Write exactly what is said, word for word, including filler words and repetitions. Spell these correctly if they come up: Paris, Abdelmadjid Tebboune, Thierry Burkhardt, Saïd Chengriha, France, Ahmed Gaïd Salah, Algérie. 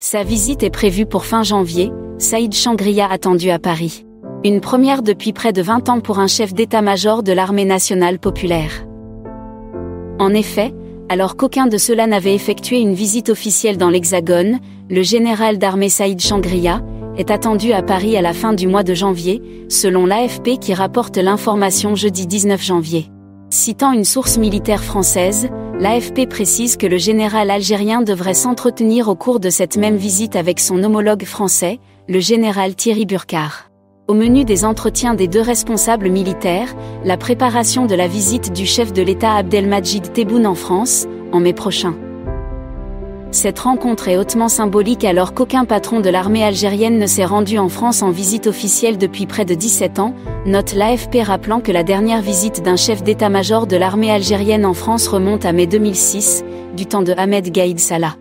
Sa visite est prévue pour fin janvier, Saïd Chengriha attendu à Paris. Une première depuis près de vingt ans pour un chef d'état-major de l'armée nationale populaire. En effet, alors qu'aucun de ceux-là n'avait effectué une visite officielle dans l'Hexagone, le général d'armée Saïd Chengriha est attendu à Paris à la fin du mois de janvier, selon l'A F P qui rapporte l'information jeudi dix-neuf janvier. Citant une source militaire française, l'A F P précise que le général algérien devrait s'entretenir au cours de cette même visite avec son homologue français, le général Thierry Burkhardt. Au menu des entretiens des deux responsables militaires, la préparation de la visite du chef de l'État Abdelmadjid Tebboune en France, en mai prochain. Cette rencontre est hautement symbolique alors qu'aucun patron de l'armée algérienne ne s'est rendu en France en visite officielle depuis près de dix-sept ans, note l'A F P rappelant que la dernière visite d'un chef d'état-major de l'armée algérienne en France remonte à mai deux mille six, du temps de Ahmed Gaïd Salah.